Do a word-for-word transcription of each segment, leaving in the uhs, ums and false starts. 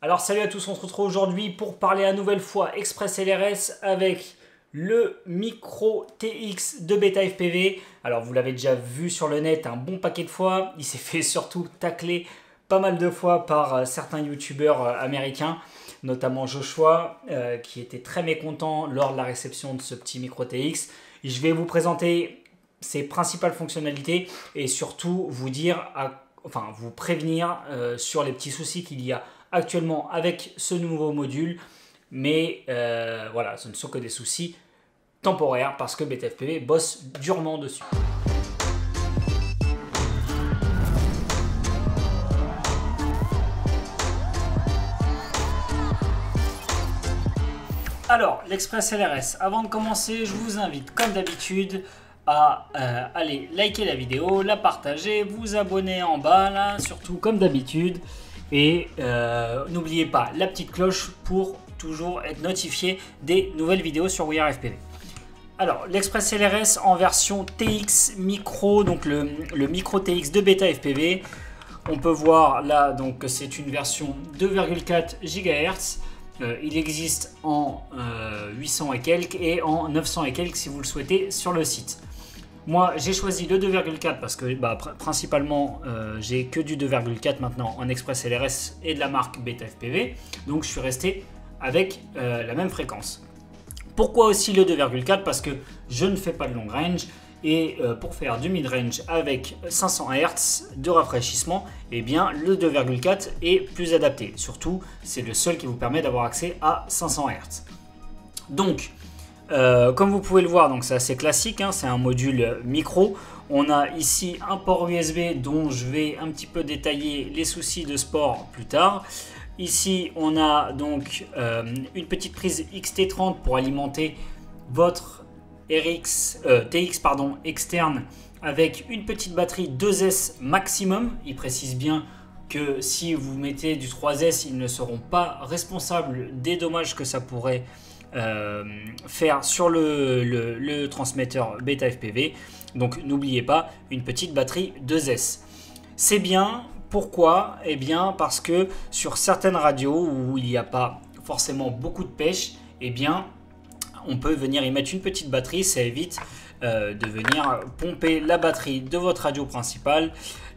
Alors salut à tous, on se retrouve aujourd'hui pour parler à nouvelle fois ExpressLRS avec le Micro T X de BetaFPV. Alors vous l'avez déjà vu sur le net un bon paquet de fois, il s'est fait surtout tacler pas mal de fois par certains youtubeurs américains, notamment Joshua euh, qui était très mécontent lors de la réception de ce petit Micro T X. Je vais vous présenter ses principales fonctionnalités et surtout vous dire, à, enfin vous prévenir euh, sur les petits soucis qu'il y a actuellement avec ce nouveau module, mais euh, voilà, ce ne sont que des soucis temporaires parce que BetaFPV bosse durement dessus. Alors, l'ExpressLRS, avant de commencer, je vous invite comme d'habitude à euh, aller liker la vidéo, la partager, vous abonner en bas là, surtout comme d'habitude. Et euh, n'oubliez pas la petite cloche pour toujours être notifié des nouvelles vidéos sur WeAreFPV. Alors, l'ExpressLRS en version T X Micro, donc le, le Micro T X de BetaFPV. On peut voir là donc que c'est une version deux virgule quatre gigahertz. Euh, il existe en euh, huit cents et quelques et en neuf cents et quelques si vous le souhaitez sur le site. Moi, j'ai choisi le deux virgule quatre parce que bah, pr principalement, euh, j'ai que du deux virgule quatre maintenant en ExpressLRS et de la marque BetaFPV. Donc, je suis resté avec euh, la même fréquence. Pourquoi aussi le deux virgule quatre? Parce que je ne fais pas de long range. Et euh, pour faire du mid-range avec cinq cents hertz de rafraîchissement, eh bien, le deux virgule quatre est plus adapté. Surtout, c'est le seul qui vous permet d'avoir accès à cinq cents hertz. Donc, Euh, comme vous pouvez le voir, donc c'est assez classique, hein, c'est un module micro. On a ici un port U S B dont je vais un petit peu détailler les soucis de ce port plus tard. Ici, on a donc euh, une petite prise X T trente pour alimenter votre R X, euh, T X pardon, externe avec une petite batterie deux S maximum. Il précise bien que si vous mettez du trois S, ils ne seront pas responsables des dommages que ça pourrait Euh, faire sur le, le, le transmetteur BetaFPV. Donc n'oubliez pas une petite batterie deux S. C'est bien. Pourquoi? Eh bien parce que sur certaines radios où il n'y a pas forcément beaucoup de pêche, eh bien on peut venir y mettre une petite batterie. Ça évite euh, de venir pomper la batterie de votre radio principale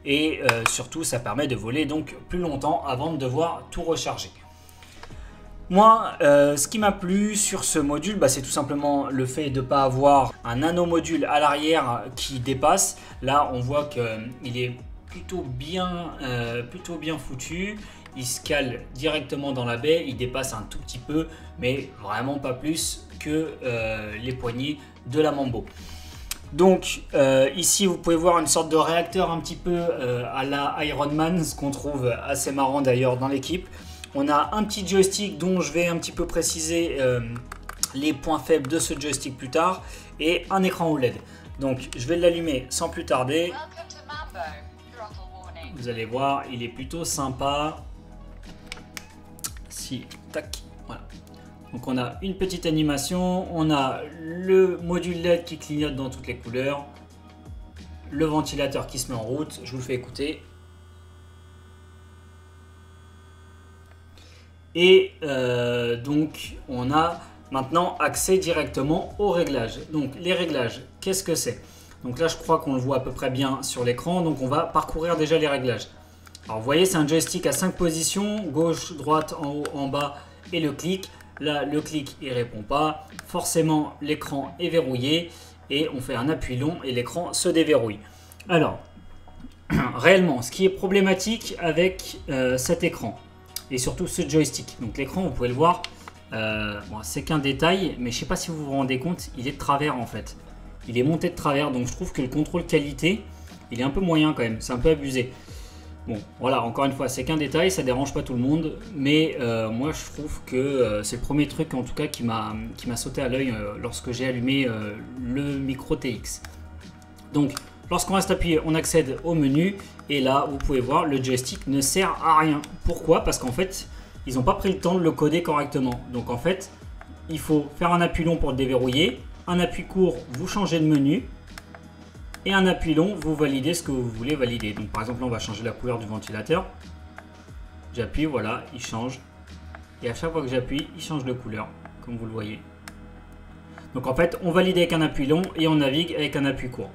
et euh, surtout ça permet de voler donc plus longtemps avant de devoir tout recharger. Moi, euh, ce qui m'a plu sur ce module, bah, c'est tout simplement le fait de ne pas avoir un nano-module à l'arrière qui dépasse. Là, on voit qu'il est plutôt bien, euh, plutôt bien foutu. Il se cale directement dans la baie. Il dépasse un tout petit peu, mais vraiment pas plus que euh, les poignées de la Mambo. Donc euh, ici vous pouvez voir une sorte de réacteur un petit peu euh, à la Iron Man, ce qu'on trouve assez marrant d'ailleurs dans l'équipe. On a un petit joystick dont je vais un petit peu préciser euh, les points faibles de ce joystick plus tard et un écran O L E D. Donc je vais l'allumer sans plus tarder. Vous allez voir, il est plutôt sympa. Si, tac, voilà. Donc on a une petite animation, on a le module L E D qui clignote dans toutes les couleurs, le ventilateur qui se met en route, je vous le fais écouter. Et euh, donc on a maintenant accès directement aux réglages. Donc les réglages, qu'est-ce que c'est? Donc là je crois qu'on le voit à peu près bien sur l'écran, donc on va parcourir déjà les réglages. Alors vous voyez, c'est un joystick à cinq positions, gauche, droite, en haut, en bas et le clic. Là le clic il répond pas, forcément l'écran est verrouillé et on fait un appui long et l'écran se déverrouille. Alors réellement ce qui est problématique avec euh, cet écran, et surtout ce joystick. Donc l'écran, vous pouvez le voir, euh, bon, c'est qu'un détail, mais je ne sais pas si vous vous rendez compte, il est de travers en fait. Il est monté de travers, donc je trouve que le contrôle qualité, il est un peu moyen quand même, c'est un peu abusé. Bon, voilà, encore une fois, c'est qu'un détail, ça ne dérange pas tout le monde, mais euh, moi je trouve que euh, c'est le premier truc en tout cas qui m'a qui m'a sauté à l'œil euh, lorsque j'ai allumé euh, le Micro T X. Donc, lorsqu'on reste appuyé, on accède au menu et là, vous pouvez voir, le joystick ne sert à rien. Pourquoi? Parce qu'en fait, ils n'ont pas pris le temps de le coder correctement. Donc en fait, il faut faire un appui long pour le déverrouiller, un appui court, vous changez de menu et un appui long, vous validez ce que vous voulez valider. Donc par exemple, là, on va changer la couleur du ventilateur. J'appuie, voilà, il change. et à chaque fois que j'appuie, il change de couleur, comme vous le voyez. Donc en fait, on valide avec un appui long et on navigue avec un appui court.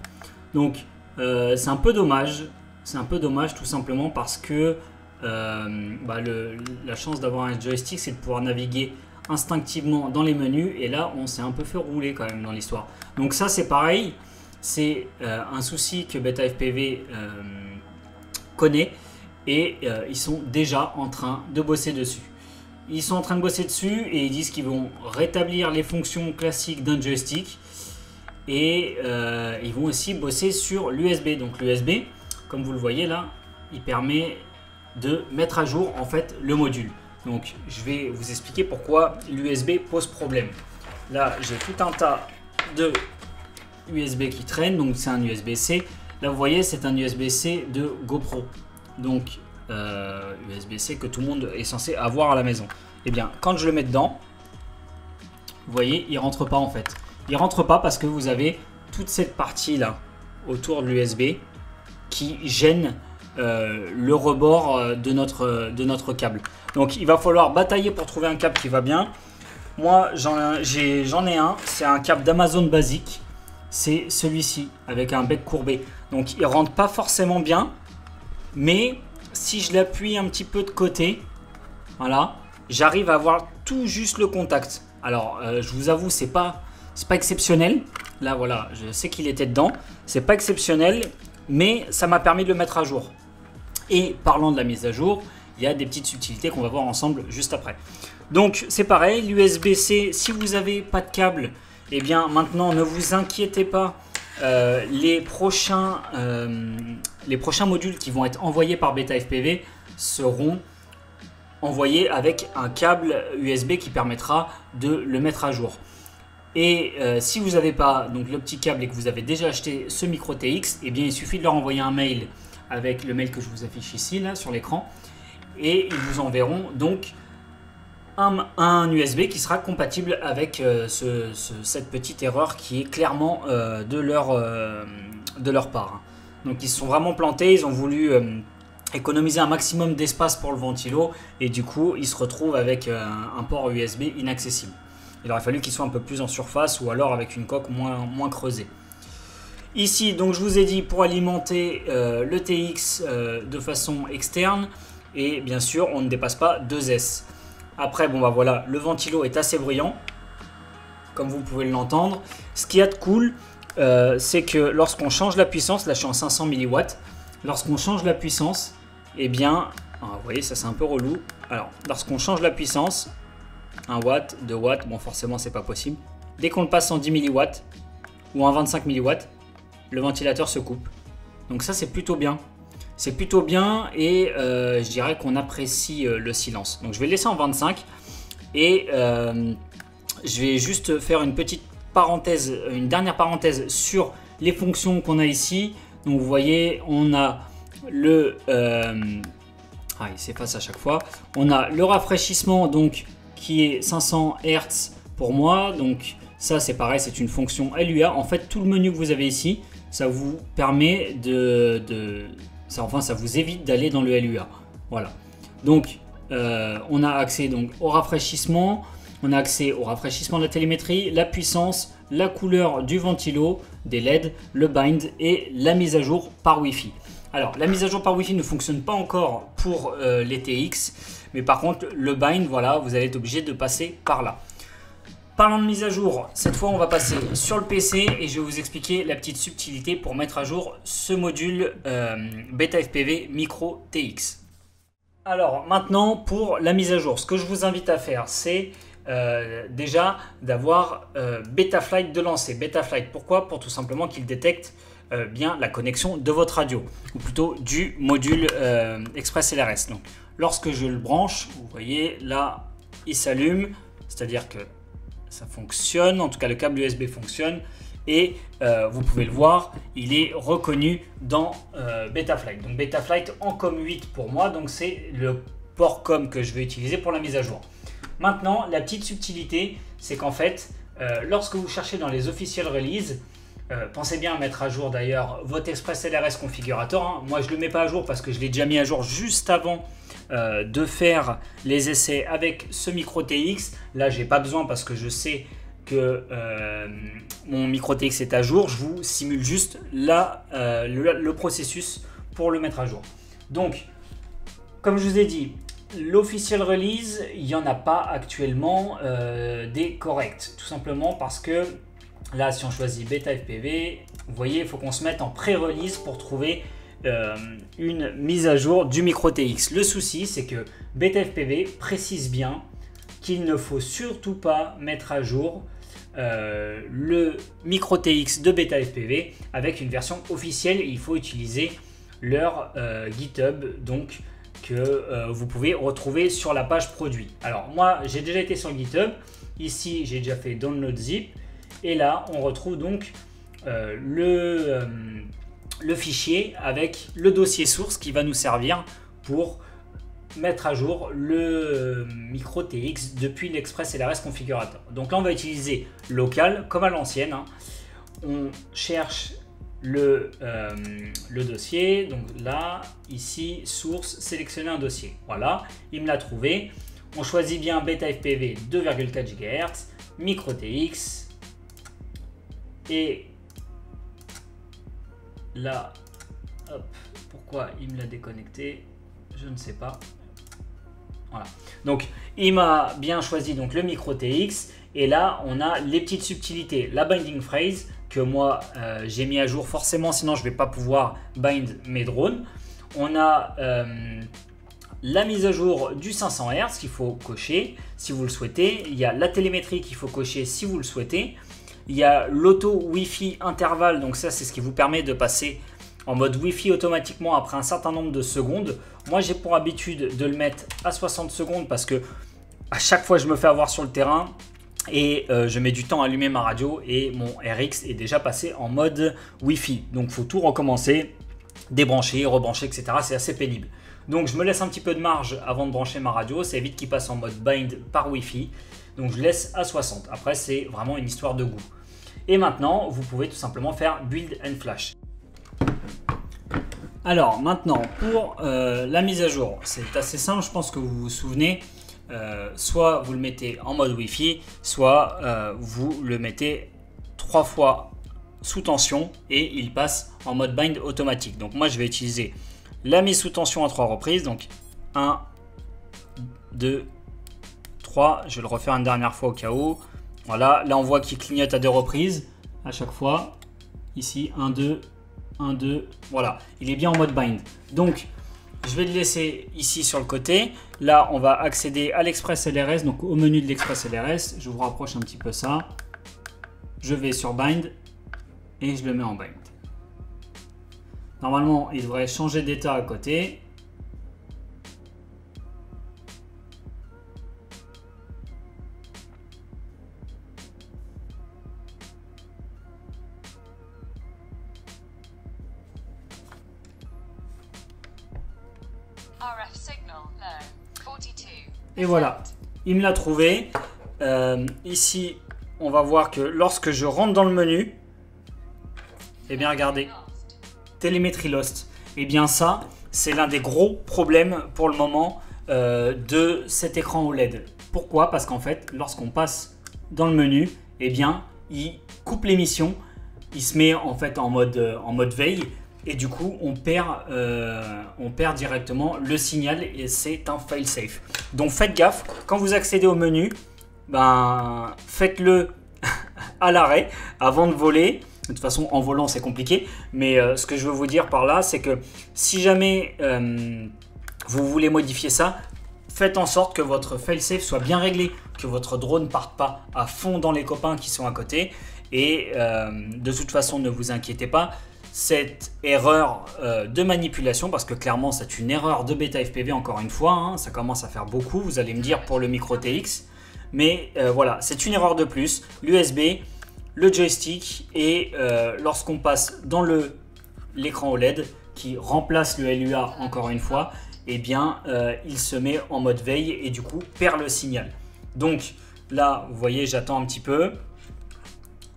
Donc euh, c'est un peu dommage, c'est un peu dommage tout simplement parce que euh, bah le, la chance d'avoir un joystick, c'est de pouvoir naviguer instinctivement dans les menus, et là on s'est un peu fait rouler quand même dans l'histoire. Donc ça c'est pareil, c'est euh, un souci que BetaFPV euh, connaît, et euh, ils sont déjà en train de bosser dessus. Ils sont en train de bosser dessus et ils disent qu'ils vont rétablir les fonctions classiques d'un joystick, et euh, ils vont aussi bosser sur l'U S B. Donc l'U S B, comme vous le voyez là, il permet de mettre à jour en fait le module. Donc je vais vous expliquer pourquoi l'U S B pose problème. Là j'ai tout un tas de U S B qui traînent, donc c'est un U S B C. Là vous voyez c'est un U S B C de GoPro. Donc euh, U S B C que tout le monde est censé avoir à la maison. Et bien quand je le mets dedans, vous voyez il rentre pas en fait. Il rentre pas parce que vous avez toute cette partie là autour de l'U S B qui gêne Euh, le rebord de notre, de notre câble. Donc il va falloir batailler pour trouver un câble qui va bien. Moi j'en ai, ai un, c'est un câble d'Amazon basique, c'est celui-ci avec un bec courbé. Donc il rentre pas forcément bien, mais si je l'appuie un petit peu de côté, voilà, j'arrive à avoir tout juste le contact. Alors euh, je vous avoue c'est pas, c'est pas exceptionnel. Là voilà, je sais qu'il était dedans, c'est pas exceptionnel, mais ça m'a permis de le mettre à jour. Et parlant de la mise à jour, il y a des petites subtilités qu'on va voir ensemble juste après. Donc c'est pareil, l'U S B C, si vous n'avez pas de câble, eh bien maintenant ne vous inquiétez pas, euh, les, prochains, euh, les prochains modules qui vont être envoyés par BetaFPV seront envoyés avec un câble U S B qui permettra de le mettre à jour. Et euh, si vous n'avez pas donc, le petit câble et que vous avez déjà acheté ce Micro T X, eh bien il suffit de leur envoyer un mail avec le mail que je vous affiche ici, là, sur l'écran, et ils vous enverront donc un, un U S B qui sera compatible avec euh, ce, ce, cette petite erreur qui est clairement euh, de, leur, euh, de leur part. Donc ils se sont vraiment plantés, ils ont voulu euh, économiser un maximum d'espace pour le ventilo, et du coup ils se retrouvent avec euh, un port U S B inaccessible. Il aurait fallu qu'il soit un peu plus en surface ou alors avec une coque moins, moins creusée. Ici, donc je vous ai dit pour alimenter euh, le T X euh, de façon externe, et bien sûr on ne dépasse pas deux S. Après, bon bah voilà, le ventilo est assez bruyant, comme vous pouvez l'entendre. Ce qu'il y a de cool, euh, c'est que lorsqu'on change la puissance, là je suis en cinq cents milliwatts, lorsqu'on change la puissance, et bien, ah, vous voyez ça c'est un peu relou. Alors, lorsqu'on change la puissance, un watt, deux watts, bon forcément c'est pas possible. Dès qu'on le passe en dix milliwatts ou en vingt-cinq milliwatts, le ventilateur se coupe. Donc ça c'est plutôt bien. C'est plutôt bien, et euh, je dirais qu'on apprécie euh, le silence. Donc je vais le laisser en vingt-cinq, et euh, je vais juste faire une petite parenthèse, une dernière parenthèse sur les fonctions qu'on a ici. Donc vous voyez, on a le... Euh, ah il s'efface à chaque fois. On a le rafraîchissement donc qui est cinq cents hertz pour moi, donc ça c'est pareil, c'est une fonction L U A. En fait tout le menu que vous avez ici, ça vous permet de, de ça, enfin ça vous évite d'aller dans le L U A. Voilà, donc euh, on a accès donc au rafraîchissement, on a accès au rafraîchissement de la télémétrie, la puissance, la couleur du ventilo, des L E D, le bind et la mise à jour par Wi-Fi. Alors la mise à jour par Wi-Fi ne fonctionne pas encore pour euh, les T X, mais par contre le bind, voilà, vous allez être obligé de passer par là. Parlant de mise à jour, cette fois on va passer sur le P C et je vais vous expliquer la petite subtilité pour mettre à jour ce module euh, BetaFPV Micro T X. Alors maintenant pour la mise à jour, ce que je vous invite à faire c'est euh, déjà d'avoir euh, BetaFlight de lancer. BetaFlight, pourquoi? Pour tout simplement qu'il détecte Euh, bien la connexion de votre radio, ou plutôt du module euh, ExpressLRS. Donc lorsque je le branche, vous voyez là il s'allume, c'est à dire que ça fonctionne, en tout cas le câble U S B fonctionne, et euh, vous pouvez le voir, il est reconnu dans euh, BetaFlight. Donc BetaFlight en com huit pour moi, donc c'est le port com que je vais utiliser pour la mise à jour. Maintenant la petite subtilité, c'est qu'en fait euh, lorsque vous cherchez dans les officiels releases, Euh, pensez bien à mettre à jour d'ailleurs votre ExpressLRS configurateur. Hein. Moi, je ne le mets pas à jour parce que je l'ai déjà mis à jour juste avant euh, de faire les essais avec ce Micro T X. Là, je n'ai pas besoin parce que je sais que euh, mon Micro T X est à jour. Je vous simule juste là, euh, le, le processus pour le mettre à jour. Donc, comme je vous ai dit, l'official release, il n'y en a pas actuellement euh, des corrects. Tout simplement parce que là, si on choisit BetaFPV, vous voyez, il faut qu'on se mette en pré-release pour trouver euh, une mise à jour du Micro T X. Le souci, c'est que BetaFPV précise bien qu'il ne faut surtout pas mettre à jour euh, le Micro T X de BetaFPV avec une version officielle. Il faut utiliser leur euh, GitHub, donc que euh, vous pouvez retrouver sur la page produit. Alors moi, j'ai déjà été sur GitHub. Ici, j'ai déjà fait download zip. Et là, on retrouve donc euh, le, euh, le fichier avec le dossier source qui va nous servir pour mettre à jour le Micro T X depuis l'ExpressLRS configurateur. Donc là, on va utiliser local comme à l'ancienne. Hein. On cherche le, euh, le dossier. Donc là, ici, source, sélectionner un dossier. Voilà, il me l'a trouvé. On choisit bien BetaFPV deux virgule quatre gigahertz, Micro T X. Et là, hop, pourquoi il me l'a déconnecté, je ne sais pas. Voilà. Donc, il m'a bien choisi donc le Micro T X. Et là, on a les petites subtilités. La binding phrase que moi, euh, j'ai mis à jour forcément, sinon je ne vais pas pouvoir bind mes drones. On a euh, la mise à jour du cinq cents hertz qu'il faut cocher si vous le souhaitez. Il y a la télémétrie qu'il faut cocher si vous le souhaitez. Il y a l'auto Wi-Fi intervalle, donc ça c'est ce qui vous permet de passer en mode Wi-Fi automatiquement après un certain nombre de secondes. Moi j'ai pour habitude de le mettre à soixante secondes parce que à chaque fois je me fais avoir sur le terrain et euh, je mets du temps à allumer ma radio et mon R X est déjà passé en mode Wi-Fi. Donc il faut tout recommencer, débrancher, rebrancher, et cetera. C'est assez pénible. Donc je me laisse un petit peu de marge avant de brancher ma radio, ça évite qu'il passe en mode bind par Wi-Fi. Donc je laisse à soixante. Après c'est vraiment une histoire de goût. Et maintenant, vous pouvez tout simplement faire build and flash. Alors maintenant, pour euh, la mise à jour, c'est assez simple. Je pense que vous vous souvenez, euh, soit vous le mettez en mode Wi-Fi, soit euh, vous le mettez trois fois sous tension et il passe en mode bind automatique. Donc moi, je vais utiliser la mise sous tension à trois reprises. Donc un, deux, trois. Je vais le refaire une dernière fois au cas où. Voilà, là on voit qu'il clignote à deux reprises à chaque fois. Ici, un, deux, un, deux. Voilà, il est bien en mode bind. Donc, je vais le laisser ici sur le côté. Là, on va accéder à l'ExpressLRS, donc au menu de l'ExpressLRS. Je vous rapproche un petit peu ça. Je vais sur bind et je le mets en bind. Normalement, il devrait changer d'état à côté. Et voilà, il me l'a trouvé. Euh, ici, on va voir que lorsque je rentre dans le menu, eh bien regardez, télémétrie lost. Eh bien ça, c'est l'un des gros problèmes pour le moment euh, de cet écran O L E D. Pourquoi? Parce qu'en fait, lorsqu'on passe dans le menu, eh bien, il coupe l'émission, il se met en fait en mode, euh, en mode veille. Et du coup, on perd, euh, on perd directement le signal et c'est un fail-safe. Donc faites gaffe, quand vous accédez au menu, ben, faites-le à l'arrêt avant de voler. De toute façon, en volant, c'est compliqué. Mais euh, ce que je veux vous dire par là, c'est que si jamais euh, vous voulez modifier ça, faites en sorte que votre fail-safe soit bien réglé, que votre drone ne parte pas à fond dans les copains qui sont à côté. Et euh, de toute façon, ne vous inquiétez pas. Cette erreur euh, de manipulation, parce que clairement c'est une erreur de BetaFPV encore une fois, hein, ça commence à faire beaucoup, vous allez me dire pour le Micro T X, mais euh, voilà, c'est une erreur de plus, l'U S B, le joystick et euh, lorsqu'on passe dans le l'écran O L E D qui remplace le L U A encore une fois, et eh bien euh, il se met en mode veille et du coup perd le signal. Donc là, vous voyez, j'attends un petit peu,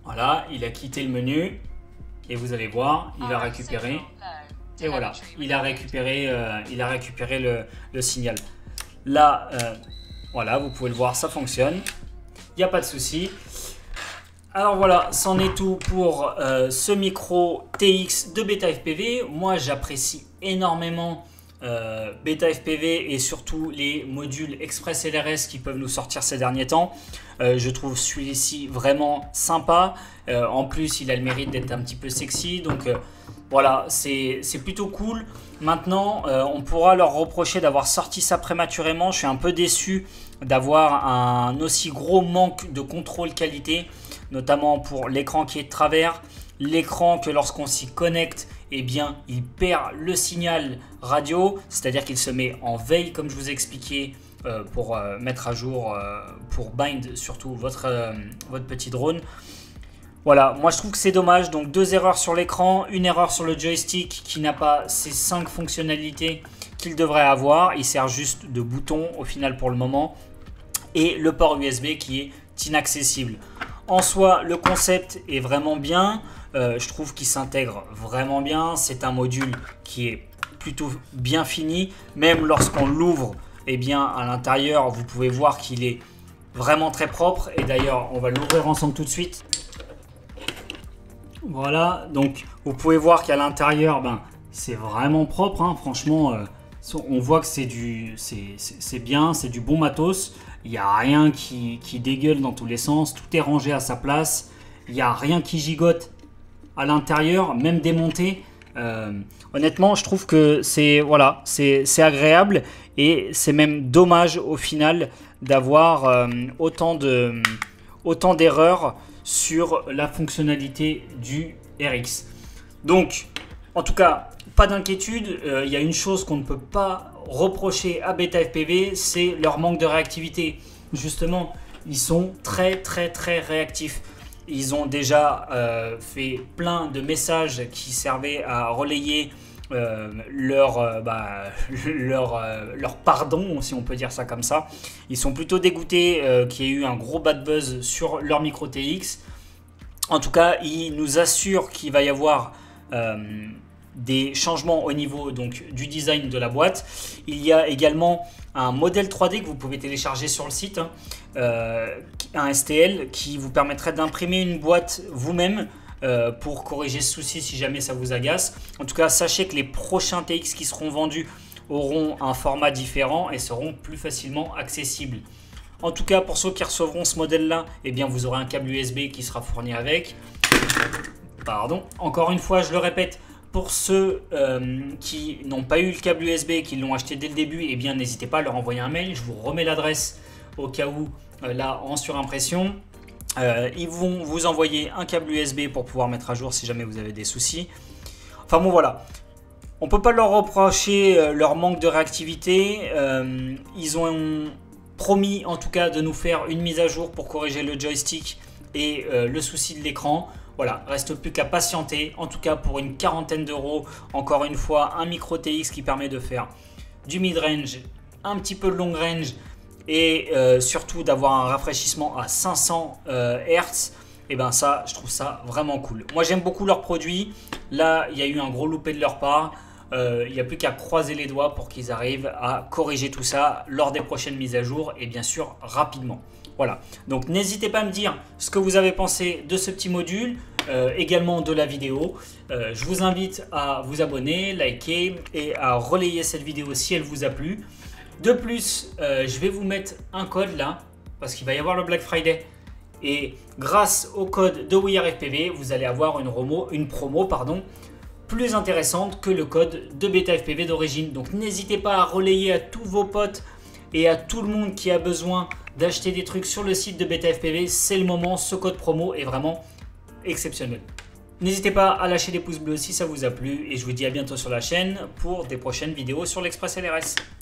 voilà, il a quitté le menu. et vous allez voir, il a récupéré, et voilà, il a récupéré, euh, il a récupéré le, le signal. Là, euh, voilà, vous pouvez le voir, ça fonctionne, il n'y a pas de souci. Alors voilà, c'en est tout pour euh, ce micro T X de BetaFPV. Moi, j'apprécie énormément euh, BetaFPV et surtout les modules ExpressLRS qui peuvent nous sortir ces derniers temps. Euh, je trouve celui-ci vraiment sympa. Euh, en plus, il a le mérite d'être un petit peu sexy. Donc euh, voilà, c'est plutôt cool. Maintenant, euh, on pourra leur reprocher d'avoir sorti ça prématurément. Je suis un peu déçu d'avoir un aussi gros manque de contrôle qualité, notamment pour l'écran qui est de travers, l'écran que lorsqu'on s'y connecte, eh bien, il perd le signal radio, c'est-à-dire qu'il se met en veille, comme je vous ai expliqué, euh, pour euh, mettre à jour, euh, pour bind surtout votre, euh, votre petit drone. Voilà, moi je trouve que c'est dommage, donc deux erreurs sur l'écran, une erreur sur le joystick qui n'a pas ces cinq fonctionnalités qu'il devrait avoir, il sert juste de bouton au final pour le moment, et le port U S B qui est inaccessible. En soi, le concept est vraiment bien, euh, je trouve qu'il s'intègre vraiment bien, c'est un module qui est plutôt bien fini, même lorsqu'on l'ouvre, eh bien à l'intérieur vous pouvez voir qu'il est vraiment très propre, et d'ailleurs on va l'ouvrir ensemble tout de suite. Voilà, donc vous pouvez voir qu'à l'intérieur, ben, c'est vraiment propre, hein, franchement, euh, on voit que c'est du, c'est bien, c'est du bon matos. Il n'y a rien qui, qui dégueule dans tous les sens, tout est rangé à sa place, il n'y a rien qui gigote à l'intérieur, même démonté. Euh, honnêtement, je trouve que c'est voilà, c'est agréable et c'est même dommage au final d'avoir euh, autant de, autant d'erreurs sur la fonctionnalité du R X. Donc, en tout cas, pas d'inquiétude, euh, il y a une chose qu'on ne peut pas reprocher à BetaFPV, c'est leur manque de réactivité. Justement, ils sont très très très réactifs. Ils ont déjà euh, fait plein de messages qui servaient à relayer euh, leur, euh, bah, leur, euh, leur pardon, si on peut dire ça comme ça. Ils sont plutôt dégoûtés euh, qu'il y ait eu un gros bad buzz sur leur micro T X. En tout cas, ils nous assurent qu'il va y avoir Euh, des changements au niveau donc du design de la boîte. Il y a également un modèle trois D que vous pouvez télécharger sur le site, hein, euh, un S T L qui vous permettrait d'imprimer une boîte vous-même euh, pour corriger ce souci si jamais ça vous agace. En tout cas, sachez que les prochains T X qui seront vendus auront un format différent et seront plus facilement accessibles. En tout cas, pour ceux qui recevront ce modèle-là, eh bien, vous aurez un câble U S B qui sera fourni avec. Pardon. Encore une fois, je le répète, pour ceux euh, qui n'ont pas eu le câble U S B et qui l'ont acheté dès le début, eh bien n'hésitez pas à leur envoyer un mail. Je vous remets l'adresse au cas où, euh, là, en surimpression. Euh, ils vont vous envoyer un câble U S B pour pouvoir mettre à jour si jamais vous avez des soucis. Enfin bon, voilà. On ne peut pas leur reprocher euh, leur manque de réactivité. Euh, ils ont promis, en tout cas, de nous faire une mise à jour pour corriger le joystick et euh, le souci de l'écran. Voilà, reste plus qu'à patienter, en tout cas pour une quarantaine d'euros, encore une fois un micro T X qui permet de faire du mid-range, un petit peu de long-range et euh, surtout d'avoir un rafraîchissement à cinq cents euh, Hz, et ben ça, je trouve ça vraiment cool. Moi j'aime beaucoup leurs produits, là il y a eu un gros loupé de leur part, euh, il n'y a plus qu'à croiser les doigts pour qu'ils arrivent à corriger tout ça lors des prochaines mises à jour et bien sûr rapidement. Voilà, donc n'hésitez pas à me dire ce que vous avez pensé de ce petit module, euh, également de la vidéo. Euh, je vous invite à vous abonner, liker et à relayer cette vidéo si elle vous a plu. De plus, euh, je vais vous mettre un code là, parce qu'il va y avoir le Black Friday. Et grâce au code de WeAreFPV, vous allez avoir une, romo, une promo pardon, plus intéressante que le code de BetaFPV d'origine. Donc n'hésitez pas à relayer à tous vos potes et à tout le monde qui a besoin d'acheter des trucs sur le site de BetaFPV, c'est le moment, ce code promo est vraiment exceptionnel. N'hésitez pas à lâcher des pouces bleus si ça vous a plu et je vous dis à bientôt sur la chaîne pour des prochaines vidéos sur l'ExpressLRS.